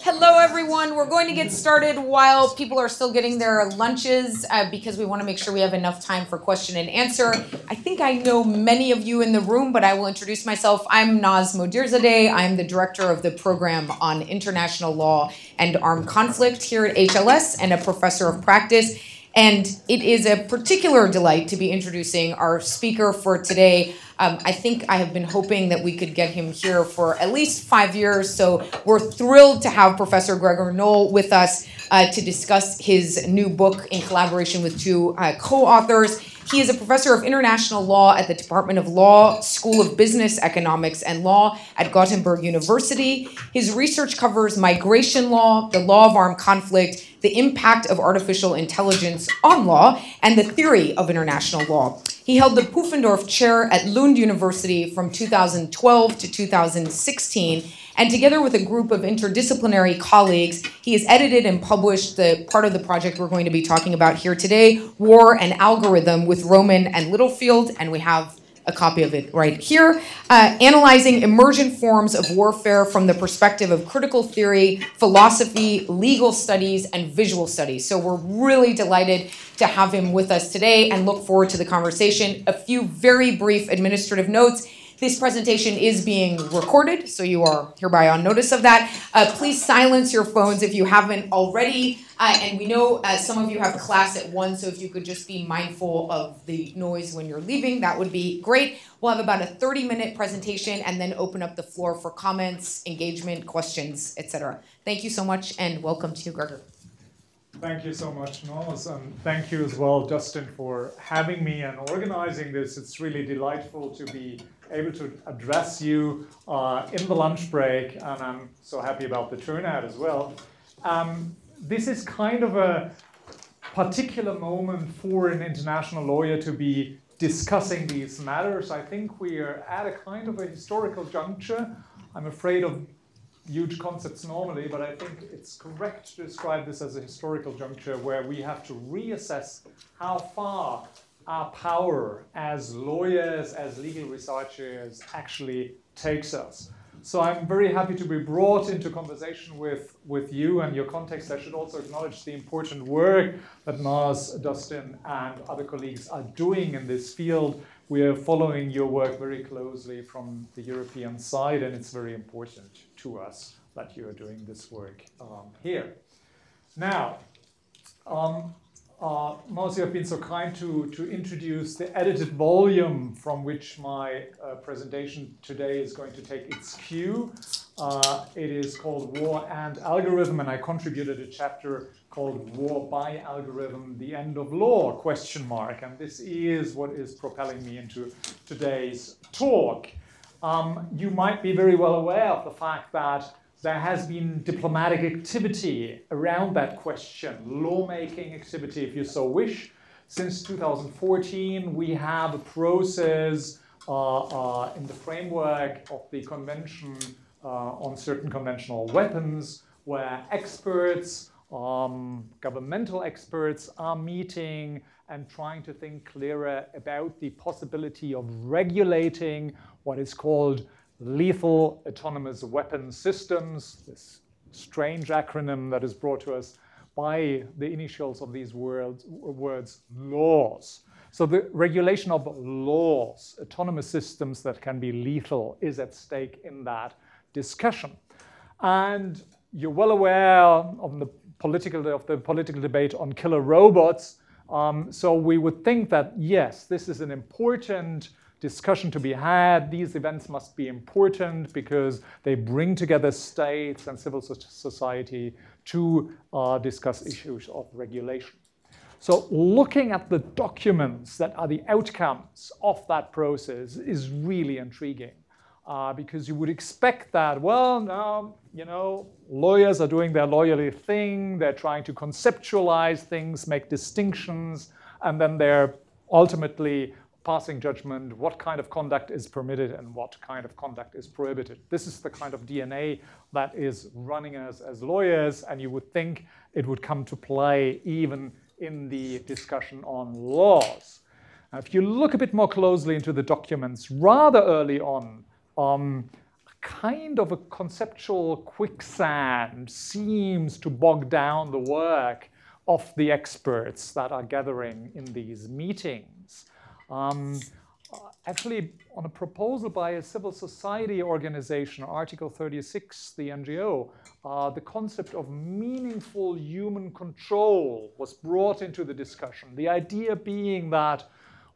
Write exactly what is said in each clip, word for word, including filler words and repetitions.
Hello, everyone. We're going to get started while people are still getting their lunches uh, because we want to make sure we have enough time for question and answer. I think I know many of you in the room, but I will introduce myself. I'm Naz Modirzadeh. I'm the director of the program on international law and armed conflict here at H L S and a professor of practice. And it is a particular delight to be introducing our speaker for today. Um, I think I have been hoping that we could get him here for at least five years, so we're thrilled to have Professor Gregor Noll with us uh, to discuss his new book in collaboration with two uh, co-authors. He is a professor of international law at the Department of Law, School of Business, Economics, and Law at Gothenburg University. His research covers migration law, the law of armed conflict, the impact of artificial intelligence on law, and the theory of international law. He held the Pufendorf Chair at Lund University from two thousand twelve to two thousand sixteen, and together with a group of interdisciplinary colleagues, he has edited and published the part of the project we're going to be talking about here today, War and Algorithm with Rowman and Littlefield, and we have a copy of it right here, uh, analyzing emergent forms of warfare from the perspective of critical theory, philosophy, legal studies, and visual studies. So we're really delighted to have him with us today and look forward to the conversation. A few very brief administrative notes. This presentation is being recorded, so you are hereby on notice of that. Uh, please silence your phones if you haven't already. Uh, and we know uh, some of you have class at one, so if you could just be mindful of the noise when you're leaving, that would be great. We'll have about a thirty minute presentation and then open up the floor for comments, engagement, questions, et cetera. Thank you so much and welcome to you, Gregor. Thank you so much, Naz, and thank you as well, Justin, for having me and organizing this. It's really delightful to be able to address you uh, in the lunch break, and I'm so happy about the turnout as well. Um, this is kind of a particular moment for an international lawyer to be discussing these matters. I think we are at a kind of a historical juncture. I'm afraid of huge concepts normally, but I think it's correct to describe this as a historical juncture where we have to reassess how far our power as lawyers, as legal researchers actually takes us. So I'm very happy to be brought into conversation with, with you and your context. I should also acknowledge the important work that Naz, Justin, and other colleagues are doing in this field. We are following your work very closely from the European side, and it's very important to us that you are doing this work um, here. Now, um, uh, Naz, you have been so kind to, to introduce the edited volume from which my uh, presentation today is going to take its cue. Uh, it is called War and Algorithm, and I contributed a chapter called War by Algorithm, the End of Law, question mark. And this is what is propelling me into today's talk. Um, you might be very well aware of the fact that there has been diplomatic activity around that question, lawmaking activity, if you so wish. Since two thousand fourteen, we have a process uh, uh, in the framework of the Convention uh, on Certain Conventional Weapons, where experts, Um, governmental experts are meeting and trying to think clearer about the possibility of regulating what is called lethal autonomous weapon systems, this strange acronym that is brought to us by the initials of these words, words laws. So the regulation of laws, autonomous systems that can be lethal, is at stake in that discussion. And you're well aware of the political, of the political debate on killer robots. Um, so we would think that, yes, this is an important discussion to be had. These events must be important because they bring together states and civil society to uh, discuss issues of regulation. So looking at the documents that are the outcomes of that process is really intriguing. Uh, because you would expect that, well, now, you know, lawyers are doing their lawyerly thing, they're trying to conceptualize things, make distinctions, and then they're ultimately passing judgment, what kind of conduct is permitted and what kind of conduct is prohibited. This is the kind of D N A that is running us as lawyers, and you would think it would come to play even in the discussion on laws. Now, if you look a bit more closely into the documents rather early on, Um, kind of a conceptual quicksand seems to bog down the work of the experts that are gathering in these meetings. Um, actually, on a proposal by a civil society organization, Article thirty-six, the N G O, uh, the concept of meaningful human control was brought into the discussion. The idea being that,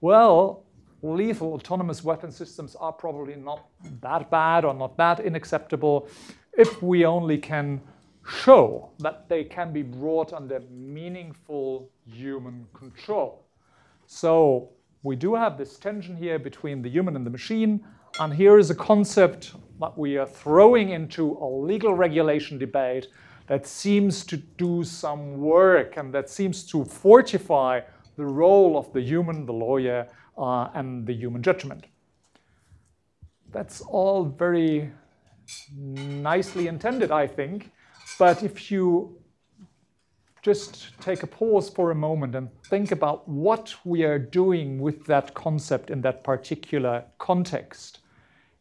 well, lethal autonomous weapon systems are probably not that bad or not that unacceptable if we only can show that they can be brought under meaningful human control. So we do have this tension here between the human and the machine, and here is a concept that we are throwing into a legal regulation debate that seems to do some work and that seems to fortify the role of the human, the lawyer, Uh, and the human judgment. That's all very nicely intended, I think. But if you just take a pause for a moment and think about what we are doing with that concept in that particular context,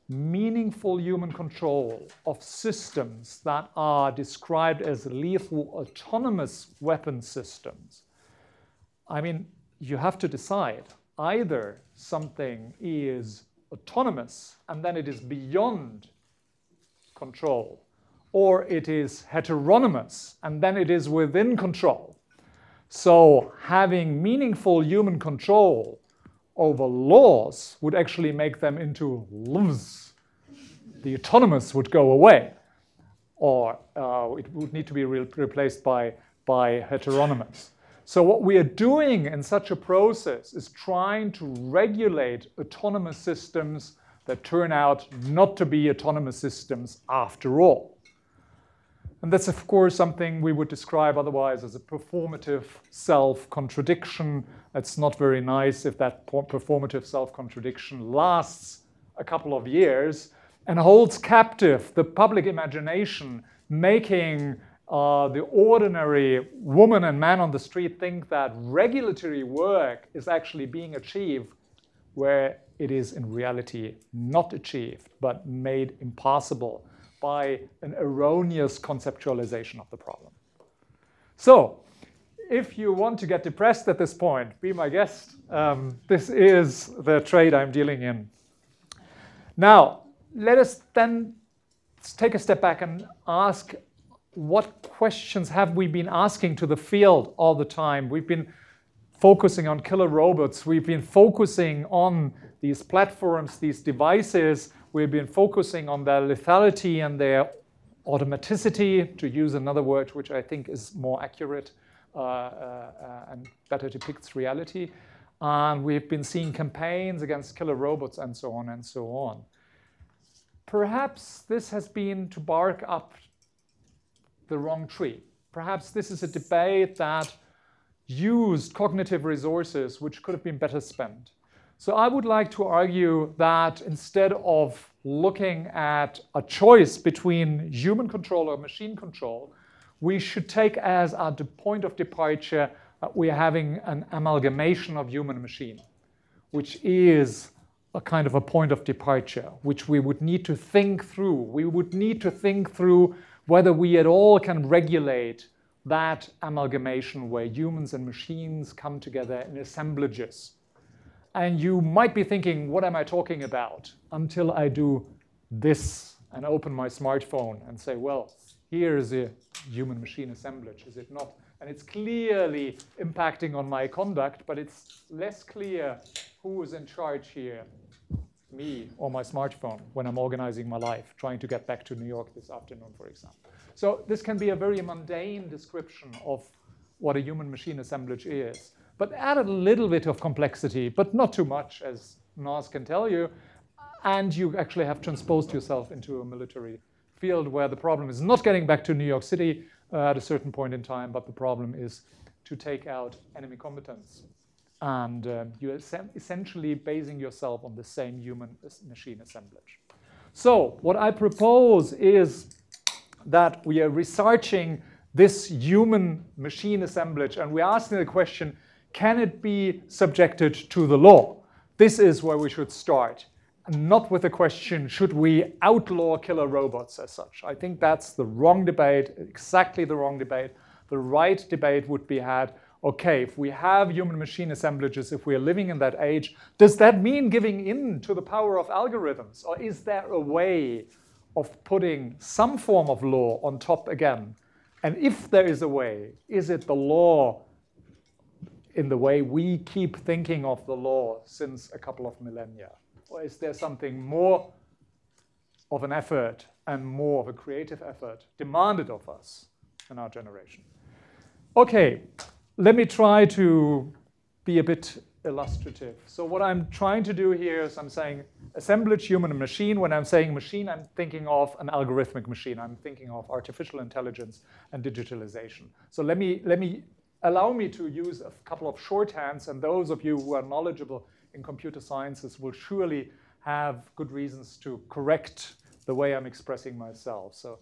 meaningful human control of systems that are described as lethal autonomous weapon systems. I mean, you have to decide. Either something is autonomous, and then it is beyond control, or it is heteronomous, and then it is within control. So having meaningful human control over laws would actually make them into laws. The autonomous would go away, or uh, it would need to be re replaced by, by heteronomous. So what we are doing in such a process is trying to regulate autonomous systems that turn out not to be autonomous systems after all. And that's, of course, something we would describe otherwise as a performative self-contradiction. It's not very nice if that performative self-contradiction lasts a couple of years and holds captive the public imagination, making Uh, the ordinary woman and man on the street think that regulatory work is actually being achieved where it is in reality not achieved, but made impossible by an erroneous conceptualization of the problem. So if you want to get depressed at this point, be my guest. Um, this is the trade I'm dealing in. Now, let us then take a step back and ask, what questions have we been asking to the field all the time? We've been focusing on killer robots. We've been focusing on these platforms, these devices. We've been focusing on their lethality and their automaticity, to use another word which I think is more accurate uh, uh, and better depicts reality. And we've been seeing campaigns against killer robots and so on and so on. Perhaps this has been to bark up the wrong tree. Perhaps this is a debate that used cognitive resources which could have been better spent. So I would like to argue that instead of looking at a choice between human control or machine control, we should take as our point of departure that we're having an amalgamation of human and machine, which is a kind of a point of departure, which we would need to think through. We would need to think through whether we at all can regulate that amalgamation where humans and machines come together in assemblages. And you might be thinking, what am I talking about? Until I do this and open my smartphone and say, well, here is a human-machine assemblage, is it not? And it's clearly impacting on my conduct, but it's less clear who is in charge here, me or my smartphone, when I'm organizing my life, trying to get back to New York this afternoon, for example. So this can be a very mundane description of what a human-machine assemblage is, but add a little bit of complexity, but not too much, as Naz can tell you, and you actually have transposed yourself into a military field where the problem is not getting back to New York City uh, at a certain point in time, but the problem is to take out enemy combatants. And um, you're essentially basing yourself on the same human-machine assemblage. So what I propose is that we are researching this human-machine assemblage, and we're asking the question, can it be subjected to the law? This is where we should start. not with the question, should we outlaw killer robots as such? I think that's the wrong debate, exactly the wrong debate. The right debate would be had, okay, if we have human-machine assemblages, if we're living in that age, does that mean giving in to the power of algorithms? Or is there a way of putting some form of law on top again? And if there is a way, is it the law in the way we keep thinking of the law since a couple of millennia? Or is there something more of an effort and more of a creative effort demanded of us in our generation? Okay, let me try to be a bit illustrative. So what I'm trying to do here is I'm saying assemblage, human and machine. When I'm saying machine, I'm thinking of an algorithmic machine. I'm thinking of artificial intelligence and digitalization. So let me, let me allow me to use a couple of shorthands, and those of you who are knowledgeable in computer sciences will surely have good reasons to correct the way I'm expressing myself. So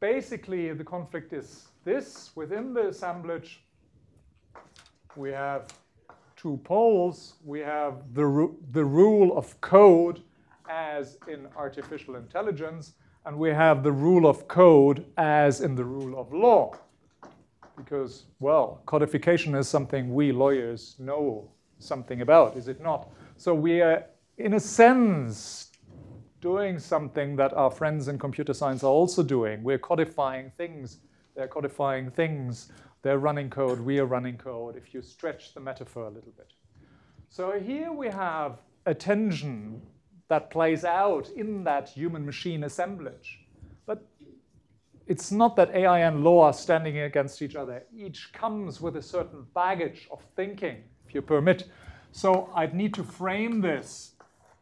basically, the conflict is this. Within the assemblage, we have two poles. We have the, ru the rule of code as in artificial intelligence, and we have the rule of code as in the rule of law. Because, well, codification is something we lawyers know something about, is it not? So we are, in a sense, doing something that our friends in computer science are also doing. We're codifying things. They're codifying things. They're running code. We are running code, if you stretch the metaphor a little bit. So here we have a tension that plays out in that human-machine assemblage. But it's not that A I and law are standing against each other. Each comes with a certain baggage of thinking, if you permit. So I'd need to frame this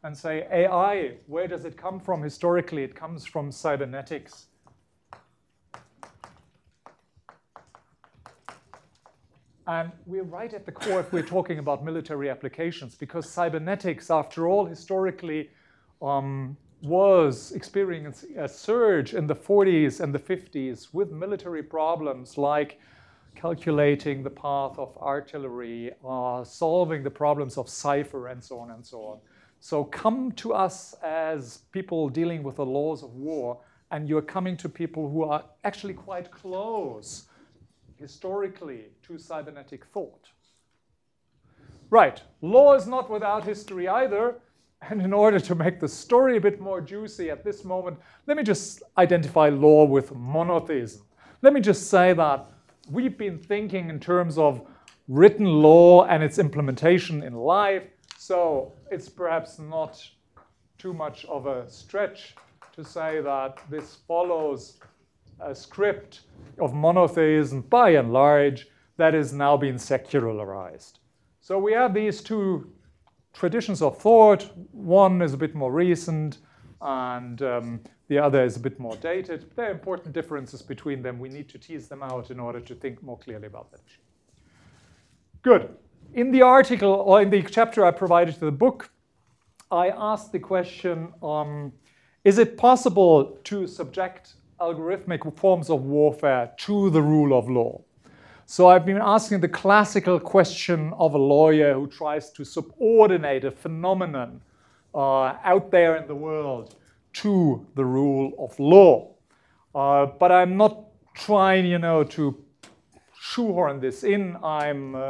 and say, A I, where does it come from historically? It comes from cybernetics. And we're right at the core if we're talking about military applications, because cybernetics, after all, historically um, was experiencing a surge in the forties and the fifties with military problems like calculating the path of artillery, uh, solving the problems of cipher, and so on and so on. So come to us as people dealing with the laws of war, and you're coming to people who are actually quite close historically to cybernetic thought. Right, law is not without history either. And in order to make the story a bit more juicy at this moment, let me just identify law with monotheism. Let me just say that we've been thinking in terms of written law and its implementation in life, so it's perhaps not too much of a stretch to say that this follows a script of monotheism, by and large, that is now being secularized. So we have these two traditions of thought. One is a bit more recent, and um, the other is a bit more dated. There are important differences between them. We need to tease them out in order to think more clearly about that issue. Good. In the article, or in the chapter I provided to the book, I asked the question, um, is it possible to subject algorithmic forms of warfare to the rule of law? So I've been asking the classical question of a lawyer who tries to subordinate a phenomenon Uh, out there in the world to the rule of law. Uh, but I'm not trying, you know, to shoehorn this in. I'm uh,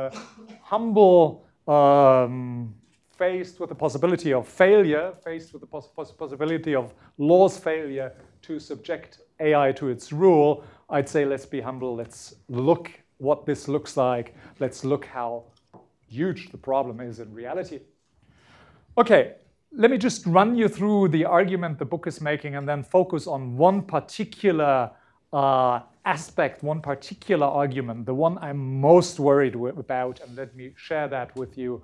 humble, um, faced with the possibility of failure, faced with the poss poss possibility of law's failure to subject A I to its rule. I'd say let's be humble. Let's look what this looks like. Let's look how huge the problem is in reality. Okay. Let me just run you through the argument the book is making and then focus on one particular uh, aspect, one particular argument, the one I'm most worried about, and let me share that with you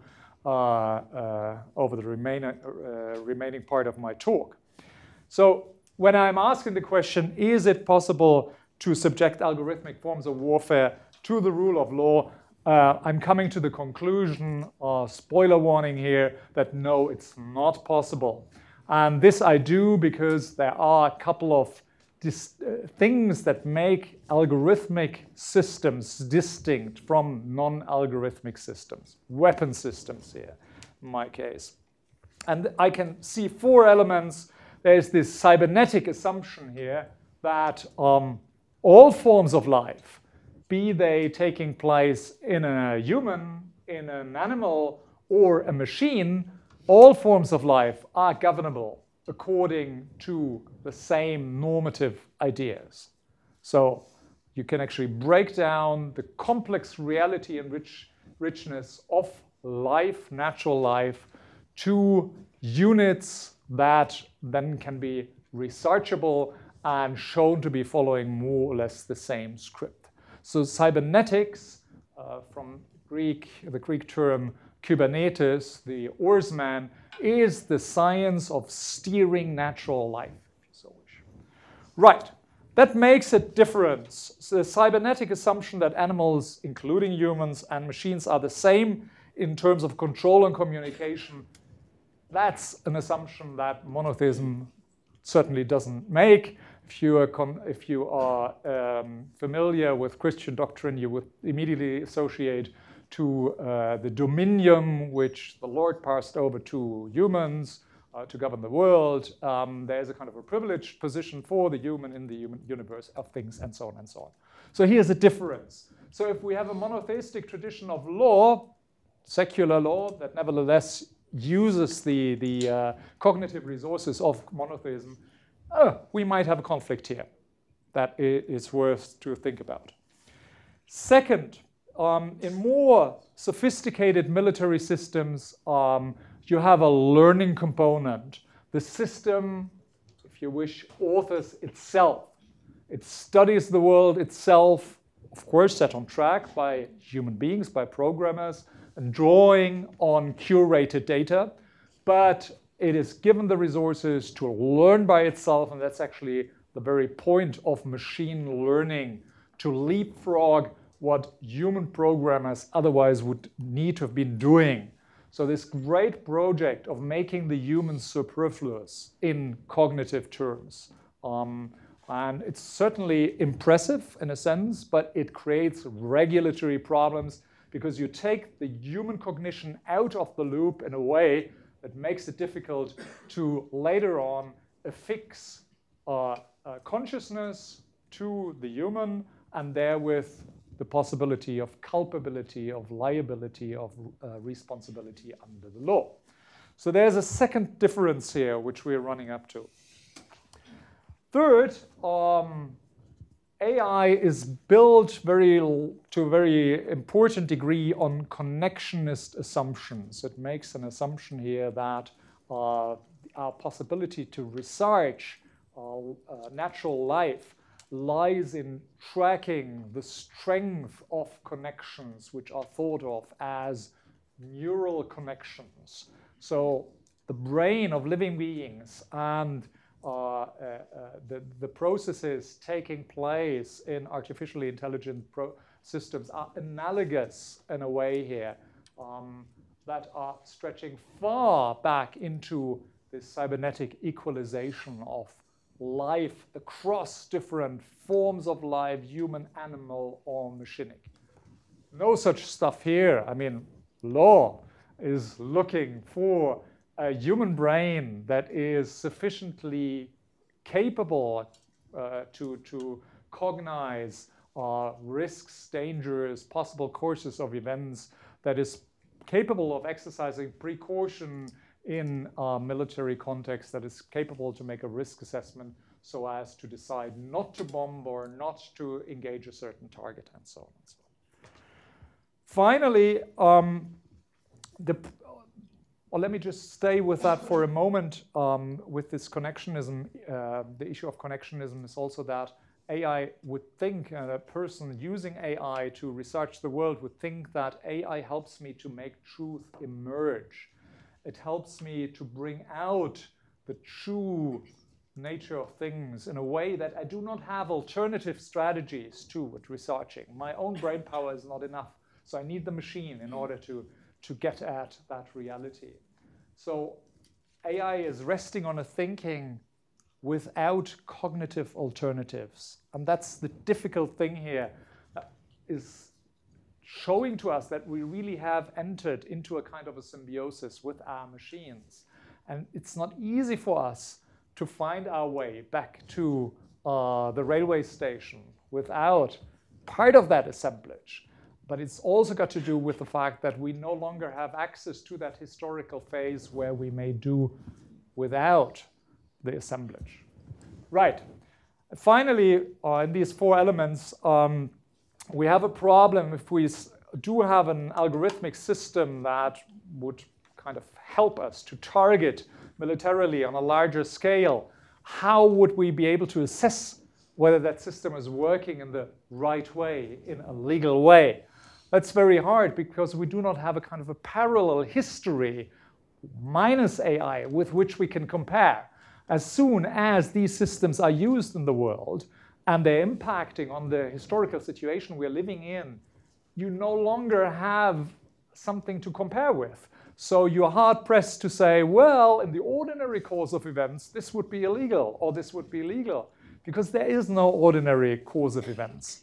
uh, uh, over the remaining, uh, remaining part of my talk. So when I'm asking the question, is it possible to subject algorithmic forms of warfare to the rule of law? Uh, I'm coming to the conclusion, uh, spoiler warning here, that no, it's not possible. And this I do because there are a couple of dis uh, things that make algorithmic systems distinct from non-algorithmic systems, weapon systems here in my case. And I can see four elements. There's this cybernetic assumption here that um, all forms of life, be they taking place in a human, in an animal, or a machine, all forms of life are governable according to the same normative ideas. So you can actually break down the complex reality and rich, richness of life, natural life, to units that then can be researchable and shown to be following more or less the same script. So cybernetics, uh, from Greek, the Greek term Kubernetes, the oarsman, is the science of steering natural life, if you so wish. Right. That makes a difference. So the cybernetic assumption that animals, including humans and machines, are the same in terms of control and communication, that's an assumption that monotheism certainly doesn't make. If you are, con if you are um, familiar with Christian doctrine, you would immediately associate to uh, the dominion which the Lord passed over to humans, Uh, to govern the world. Um, there's a kind of a privileged position for the human in the human universe of things, and so on and so on. So here's a difference. So if we have a monotheistic tradition of law, secular law, that nevertheless uses the, the uh, cognitive resources of monotheism, oh, we might have a conflict here that is worth to think about. Second, um, in more sophisticated military systems, um, you have a learning component. The system, if you wish, authors itself. It studies the world itself, of course set on track by human beings, by programmers, and drawing on curated data. But it is given the resources to learn by itself, and that's actually the very point of machine learning, to leapfrog what human programmers otherwise would need to have been doing. So this great project of making the human superfluous in cognitive terms, um, and it's certainly impressive in a sense, but it creates regulatory problems because you take the human cognition out of the loop in a way that makes it difficult to later on affix uh, uh, consciousness to the human, and therewith the possibility of culpability, of liability, of uh, responsibility under the law. So there's a second difference here which we're running up to. Third, um, A I is built very, to a very important degree on connectionist assumptions. It makes an assumption here that uh, our possibility to research uh, uh, natural life lies in tracking the strength of connections which are thought of as neural connections. So the brain of living beings and uh, uh, uh, the, the processes taking place in artificially intelligent pro systems are analogous in a way here, um, that are stretching far back into this cybernetic equalization of life across different forms of life, human, animal, or machinic. No such stuff here. I mean, law is looking for a human brain that is sufficiently capable uh, to, to cognize uh, risks, dangers, possible courses of events, that is capable of exercising precaution in a military context, that is capable to make a risk assessment so as to decide not to bomb or not to engage a certain target, and so on and so on. Finally, um, the, well, let me just stay with that for a moment, um, with this connectionism. Uh, the issue of connectionism is also that A I would think, uh, a person using A I to research the world would think that A I helps me to make truth emerge. It helps me to bring out the true nature of things in a way that I do not have alternative strategies to with researching. My own brain power is not enough, so I need the machine in order to, to get at that reality. So A I is resting on a thinking without cognitive alternatives. And that's the difficult thing here, is showing to us that we really have entered into a kind of a symbiosis with our machines. And it's not easy for us to find our way back to uh, the railway station without part of that assemblage. But it's also got to do with the fact that we no longer have access to that historical phase where we may do without the assemblage. Right. Finally, uh, in these four elements, um, we have a problem if we do have an algorithmic system that would kind of help us to target militarily on a larger scale. How would we be able to assess whether that system is working in the right way, in a legal way? That's very hard because we do not have a kind of a parallel history minus A I with which we can compare. As soon as these systems are used in the world and they're impacting on the historical situation we're living in, you no longer have something to compare with. So you're hard-pressed to say, well, in the ordinary course of events, this would be illegal or this would be legal, because there is no ordinary course of events.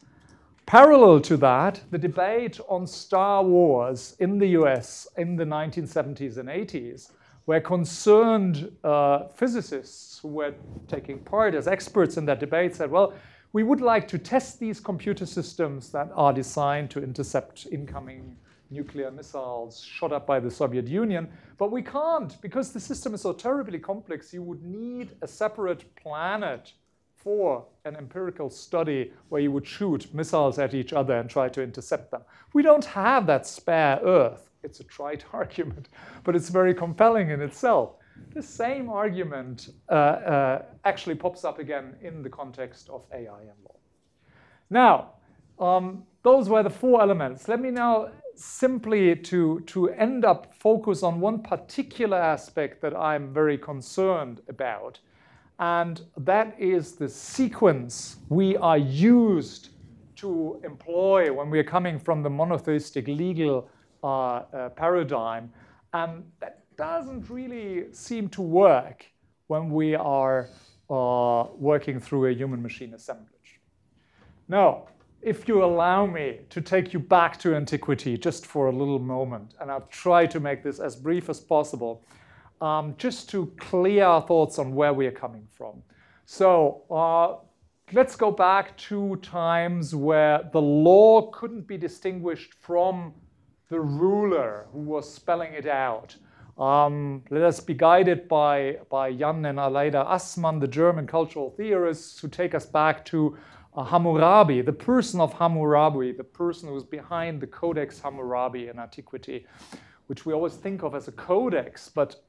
Parallel to that, the debate on Star Wars in the U S in the nineteen seventies and eighties, where concerned uh, physicists who were taking part as experts in that debate said, well, we would like to test these computer systems that are designed to intercept incoming nuclear missiles shot up by the Soviet Union, but we can't because the system is so terribly complex. You would need a separate planet for an empirical study where you would shoot missiles at each other and try to intercept them. We don't have that spare Earth. It's a trite argument, but it's very compelling in itself. The same argument uh, uh, actually pops up again in the context of A I and law. Now, um, those were the four elements. Let me now simply to, to end up focus on one particular aspect that I'm very concerned about. And that is the sequence we are used to employ when we are coming from the monotheistic legal uh, uh, paradigm. And that doesn't really seem to work when we are uh, working through a human-machine assemblage. Now, if you allow me to take you back to antiquity just for a little moment, and I'll try to make this as brief as possible, Um, just to clear our thoughts on where we are coming from. So uh, let's go back to times where the law couldn't be distinguished from the ruler who was spelling it out. Um, let us be guided by, by Jan and Aleida Assmann, the German cultural theorists, who take us back to uh, Hammurabi, the person of Hammurabi, the person who was behind the Codex Hammurabi in antiquity, which we always think of as a codex, but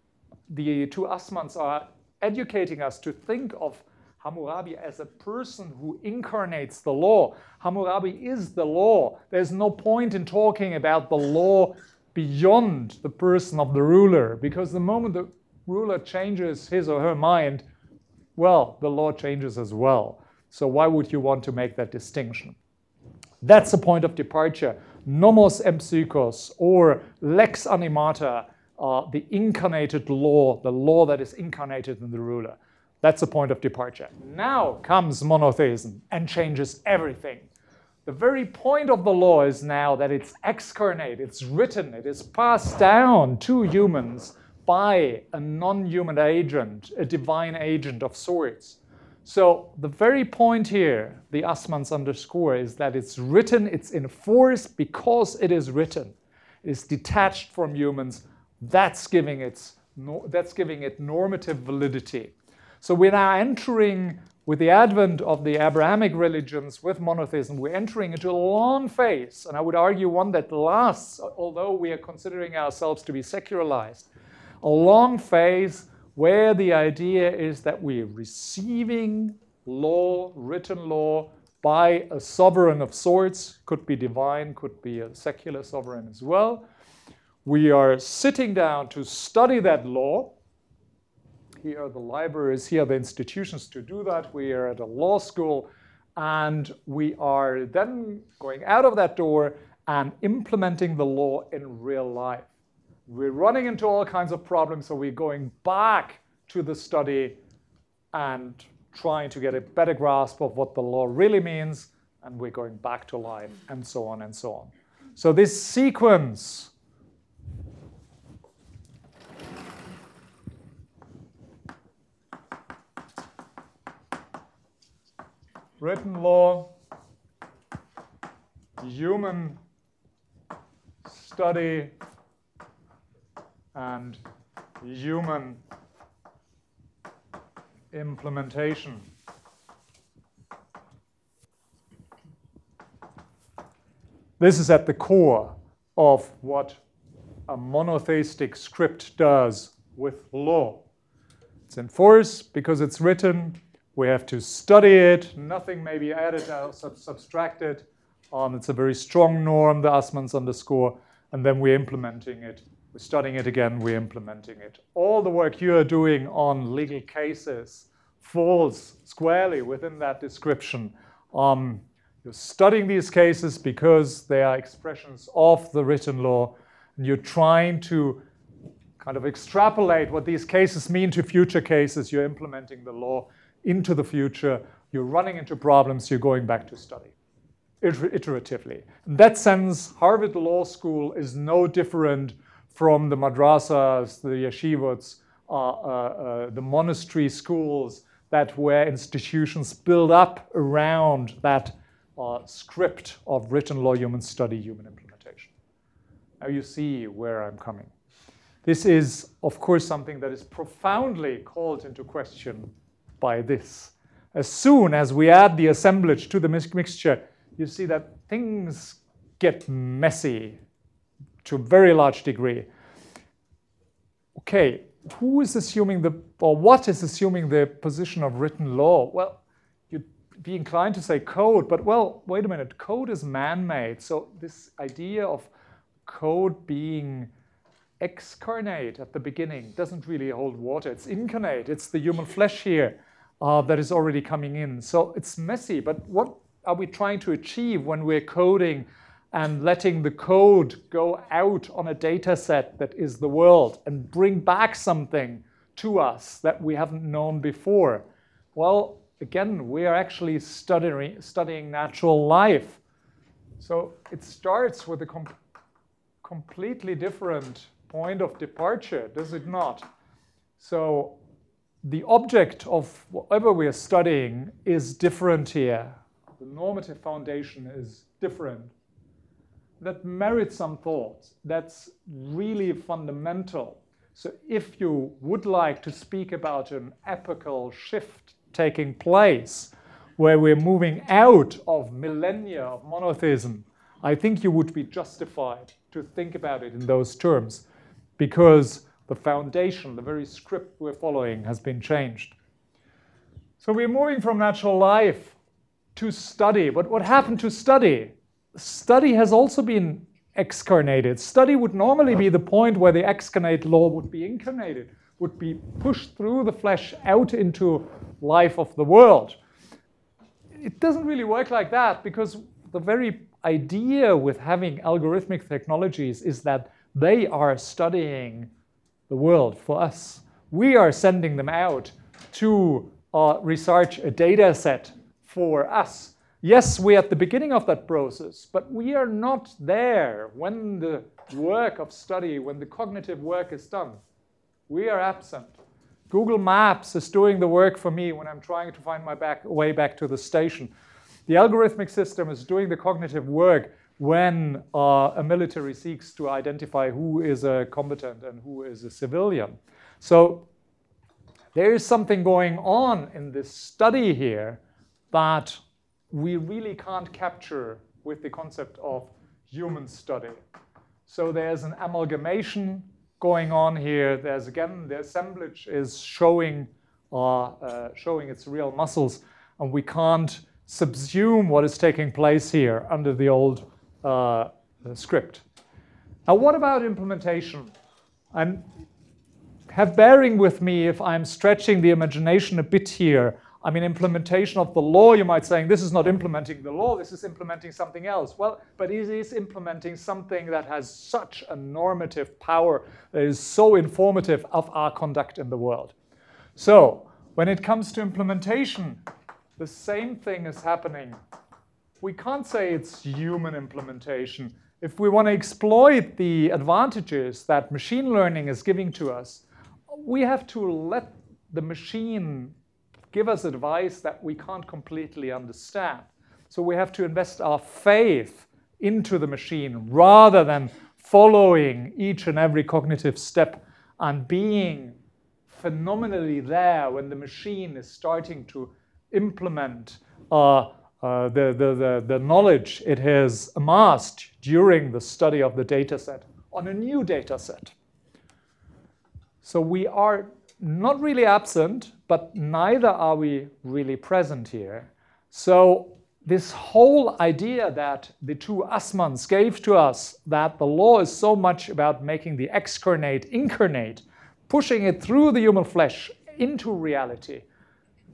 the two Assmanns are educating us to think of Hammurabi as a person who incarnates the law. Hammurabi is the law. There's no point in talking about the law beyond the person of the ruler, because the moment the ruler changes his or her mind, well, the law changes as well. So why would you want to make that distinction? That's the point of departure. Nomos empsychos, or lex animata, Uh, the incarnated law, the law that is incarnated in the ruler. That's the point of departure. Now comes monotheism and changes everything. The very point of the law is now that it's excarnate, it's written, it is passed down to humans by a non-human agent, a divine agent of sorts. So the very point here, the Assmanns underscore, is that it's written, it's in force because it is written. It is detached from humans. That's giving, its, that's giving it normative validity. So we're now entering, with the advent of the Abrahamic religions, with monotheism, we're entering into a long phase, and I would argue one that lasts, although we are considering ourselves to be secularized, a long phase where the idea is that we are receiving law, written law, by a sovereign of sorts, could be divine, could be a secular sovereign as well. We are sitting down to study that law. Here are the libraries, here are the institutions to do that. We are at a law school, and we are then going out of that door and implementing the law in real life. We're running into all kinds of problems, so we're going back to the study and trying to get a better grasp of what the law really means, and we're going back to life, and so on and so on. So this sequence written law, human study, and human implementation. This is at the core of what a monotheistic script does with law. It's in force because it's written. We have to study it. Nothing may be added or sub subtracted. Um, it's a very strong norm, the Assmann's underscore. And then we're implementing it. We're studying it again. We're implementing it. All the work you're doing on legal cases falls squarely within that description. Um, You're studying these cases because they are expressions of the written law, and you're trying to kind of extrapolate what these cases mean to future cases. You're implementing the law into the future. You're running into problems. You're going back to study iteratively. In that sense, Harvard Law School is no different from the madrasas, the yeshivas, uh, uh, uh, the monastery schools that where institutions build up around that Uh, script of written law, human study, human implementation. Now you see where I'm coming. This is, of course, something that is profoundly called into question by this. As soon as we add the assemblage to the mixture, you see that things get messy to a very large degree. Okay, who is assuming the, or what is assuming the position of written law? Well, be inclined to say code, but well, wait a minute, code is man-made. So this idea of code being excarnate at the beginning doesn't really hold water. It's incarnate, it's the human flesh here uh, that is already coming in. So it's messy, but what are we trying to achieve when we're coding and letting the code go out on a data set that is the world and bring back something to us that we haven't known before? Well, again, we are actually studying, studying natural life. So it starts with a com completely different point of departure, does it not? So the object of whatever we are studying is different here. The normative foundation is different. That merits some thought. That's really fundamental. So if you would like to speak about an epochal shift taking place, where we're moving out of millennia of monotheism, I think you would be justified to think about it in those terms, because the foundation, the very script we're following, has been changed. So we're moving from natural life to study. But what happened to study? Study has also been excarnated. Study would normally be the point where the excarnate law would be incarnated, would be pushed through the flesh out into life of the world. It doesn't really work like that, because the very idea with having algorithmic technologies is that they are studying the world for us. We are sending them out to uh, research a data set for us. Yes, we're at the beginning of that process, but we are not there when the work of study, when the cognitive work is done. We are absent. Google Maps is doing the work for me when I'm trying to find my back, way back to the station. The algorithmic system is doing the cognitive work when uh, a military seeks to identify who is a combatant and who is a civilian. So there is something going on in this study here that we really can't capture with the concept of human study. So there's an amalgamation going on here. There's again, the assemblage is showing, uh, uh, showing its real muscles, and we can't subsume what is taking place here under the old uh, script. Now, what about implementation? I'm, have bearing with me if I'm stretching the imagination a bit here. I mean, implementation of the law, you might say, this is not implementing the law, this is implementing something else. Well, but it is implementing something that has such a normative power, that is so informative of our conduct in the world. So when it comes to implementation, the same thing is happening. We can't say it's human implementation. If we want to exploit the advantages that machine learning is giving to us, we have to let the machine give us advice that we can't completely understand. So we have to invest our faith into the machine rather than following each and every cognitive step and being phenomenally there when the machine is starting to implement uh, uh, the, the, the, the knowledge it has amassed during the study of the data set on a new data set. So we are not really absent, but neither are we really present here. So this whole idea that the two Assmanns gave to us, that the law is so much about making the excarnate incarnate, pushing it through the human flesh into reality,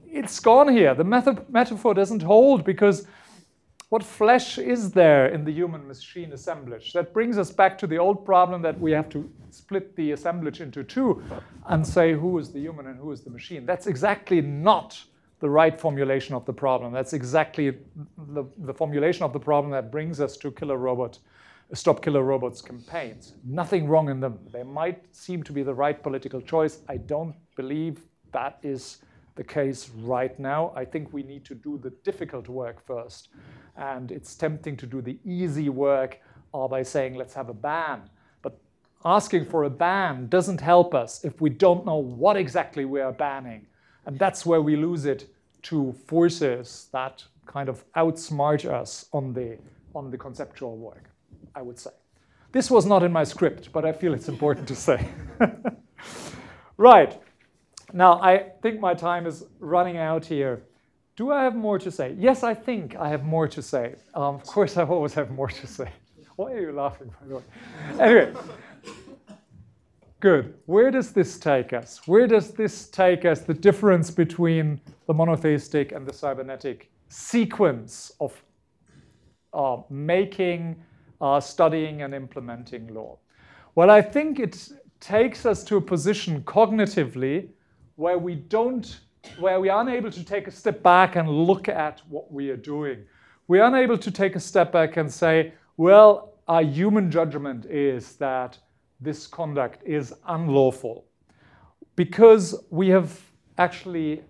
it's gone here. The metaphor doesn't hold, because what flesh is there in the human machine assemblage? That brings us back to the old problem that we have to split the assemblage into two and say who is the human and who is the machine. That's exactly not the right formulation of the problem. That's exactly the, the formulation of the problem that brings us to Killer Robot, Stop Killer Robots campaigns. Nothing wrong in them. They might seem to be the right political choice. I don't believe that is the case right now. I think we need to do the difficult work first. And it's tempting to do the easy work uh, by saying, let's have a ban. But asking for a ban doesn't help us if we don't know what exactly we are banning. And that's where we lose it to forces that kind of outsmart us on the, on the conceptual work, I would say. This was not in my script, but I feel it's important to say. Right. Now, I think my time is running out here. Do I have more to say? Yes, I think I have more to say. Um, of course, I always have more to say. Why are you laughing, by the way? Anyway, good. Where does this take us? Where does this take us, the difference between the monotheistic and the cybernetic sequence of uh, making, uh, studying, and implementing law? Well, I think it takes us to a position cognitively where we don't, where we are unable to take a step back and look at what we are doing. We are unable to take a step back and say, well, our human judgment is that this conduct is unlawful, because we have actually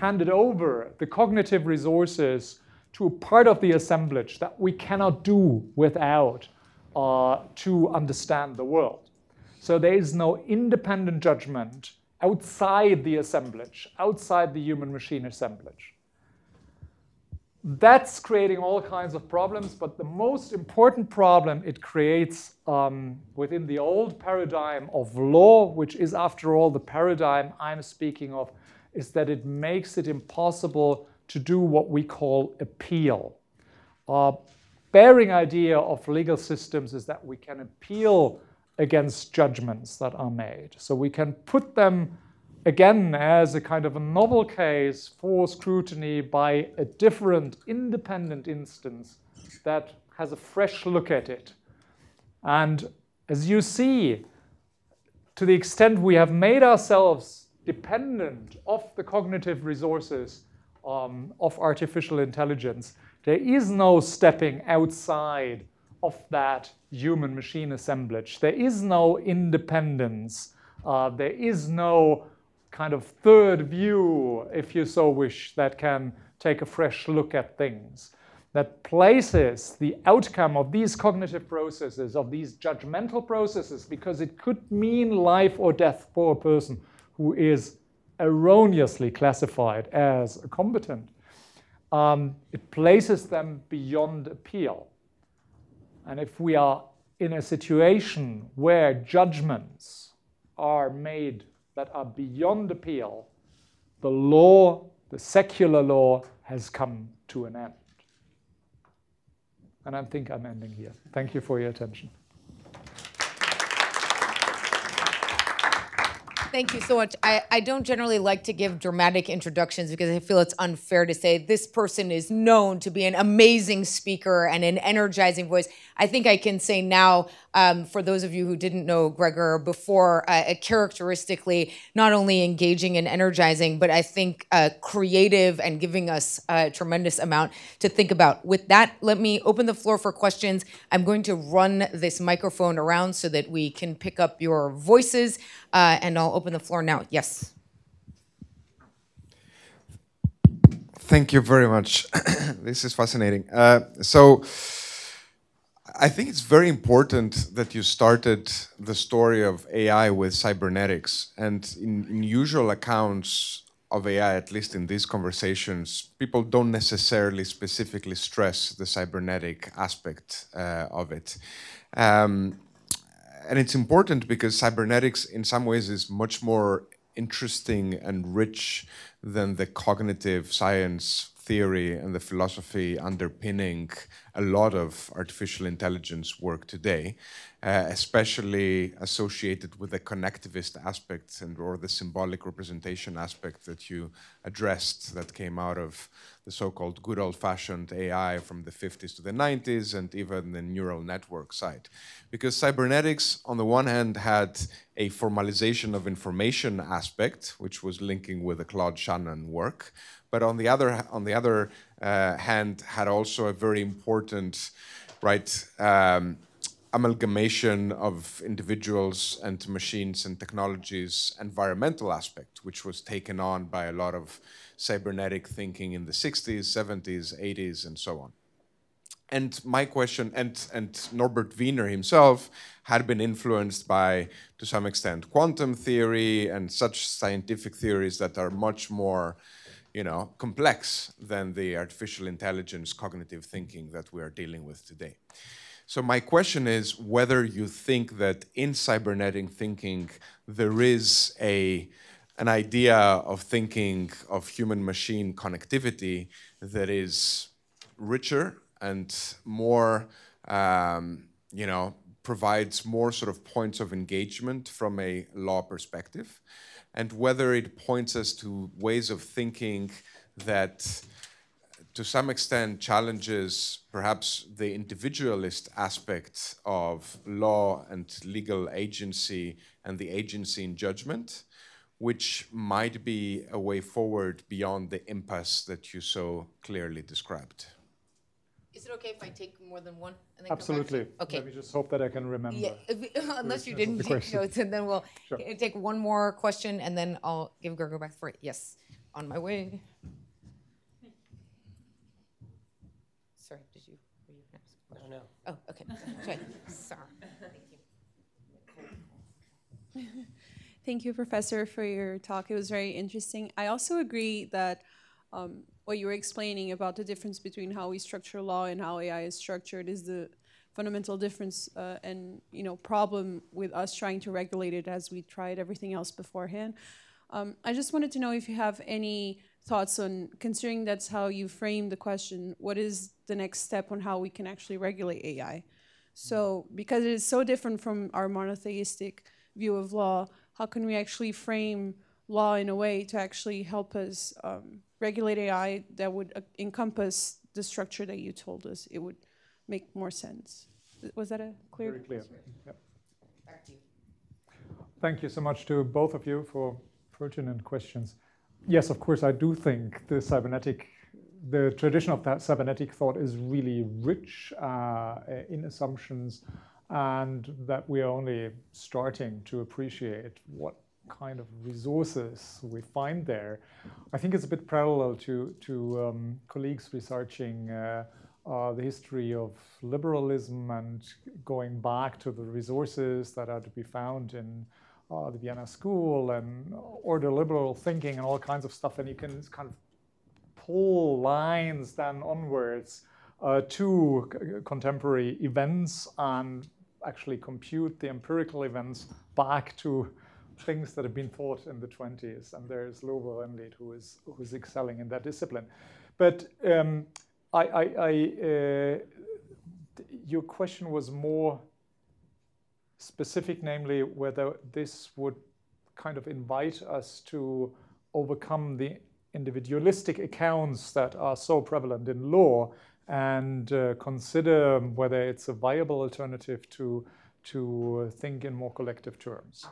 handed over the cognitive resources to a part of the assemblage that we cannot do without uh, to understand the world. So there is no independent judgment outside the assemblage, outside the human-machine assemblage. That's creating all kinds of problems, but the most important problem it creates um, within the old paradigm of law, which is, after all, the paradigm I'm speaking of, is that it makes it impossible to do what we call appeal. Our bearing idea of legal systems is that we can appeal against judgments that are made. So we can put them, again, as a kind of a novel case for scrutiny by a different independent instance that has a fresh look at it. And as you see, to the extent we have made ourselves dependent of the cognitive resources um, of artificial intelligence, there is no stepping outside of that human-machine assemblage. There is no independence. Uh, there is no kind of third view, if you so wish, that can take a fresh look at things, that places the outcome of these cognitive processes, of these judgmental processes, because it could mean life or death for a person who is erroneously classified as competent. Um, it places them beyond appeal. And if we are in a situation where judgments are made that are beyond appeal, the law, the secular law, has come to an end. And I think I'm ending here. Thank you for your attention. Thank you so much. I, I don't generally like to give dramatic introductions because I feel it's unfair to say this person is known to be an amazing speaker and an energizing voice. I think I can say now, um, for those of you who didn't know Gregor before, uh, characteristically not only engaging and energizing, but I think uh, creative and giving us a tremendous amount to think about. With that, let me open the floor for questions. I'm going to run this microphone around so that we can pick up your voices, uh, and I'll open the floor now. Yes. Thank you very much. This is fascinating. Uh, so I think it's very important that you started the story of A I with cybernetics. And in, in usual accounts of A I, at least in these conversations, people don't necessarily specifically stress the cybernetic aspect uh, of it. Um, and it's important because cybernetics in some ways is much more interesting and rich than the cognitive science theory and the philosophy underpinning a lot of artificial intelligence work today, uh, especially associated with the connectivist aspects and or the symbolic representation aspect that you addressed that came out of the so-called good old-fashioned A I from the fifties to the nineties and even the neural network side. Because cybernetics, on the one hand, had a formalization of information aspect, which was linking with the Claude Shannon work, but on the other, on the other uh, hand, had also a very important right, um, amalgamation of individuals and machines and technologies environmental aspect, which was taken on by a lot of cybernetic thinking in the sixties, seventies, eighties, and so on. And my question, and, and Norbert Wiener himself had been influenced by, to some extent, quantum theory and such scientific theories that are much more you know, complex than the artificial intelligence cognitive thinking that we are dealing with today. So my question is whether you think that in cybernetic thinking there is a, an idea of thinking of human-machine connectivity that is richer and more, um, you know, provides more sort of points of engagement from a law perspective, and whether it points us to ways of thinking that, to some extent, challenges perhaps the individualist aspect of law and legal agency and the agency in judgment, which might be a way forward beyond the impasse that you so clearly described. Is it okay if I take more than one? And then Absolutely. Come back? Okay. Let me just hope that I can remember. Yeah, we, unless you didn't take question. notes, and then we'll sure. take one more question, and then I'll give Gregor back for it. Yes, on my way. Sorry, did you? Were you asked? No, no. Oh, okay. Sorry. Sorry. Thank you. Thank you, Professor, for your talk. It was very interesting. I also agree that. Um, what you were explaining about the difference between how we structure law and how A I is structured is the fundamental difference uh, and you know problem with us trying to regulate it as we tried everything else beforehand. Um, I just wanted to know if you have any thoughts on, considering that's how you frame the question, what is the next step on how we can actually regulate A I? So because it is so different from our monotheistic view of law, how can we actually frame law in a way to actually help us um, regulate A I that would uh, encompass the structure that you told us? It would make more sense. Was that a clear? Very clear. Yeah. Thank you. Thank you so much to both of you for pertinent questions. Yes, of course, I do think the cybernetic, the tradition of that cybernetic thought is really rich uh, in assumptions, and that we are only starting to appreciate what kind of resources we find there. I think it's a bit parallel to, to um, colleagues researching uh, uh, the history of liberalism and going back to the resources that are to be found in uh, the Vienna School and order liberal thinking and all kinds of stuff. And you can kind of pull lines then onwards uh, to contemporary events and actually compute the empirical events back to things that have been taught in the twenties, and there is Louvre Renliet who is who's excelling in that discipline. But um, I, I, I, uh, your question was more specific, namely whether this would kind of invite us to overcome the individualistic accounts that are so prevalent in law and uh, consider whether it's a viable alternative to to think in more collective terms.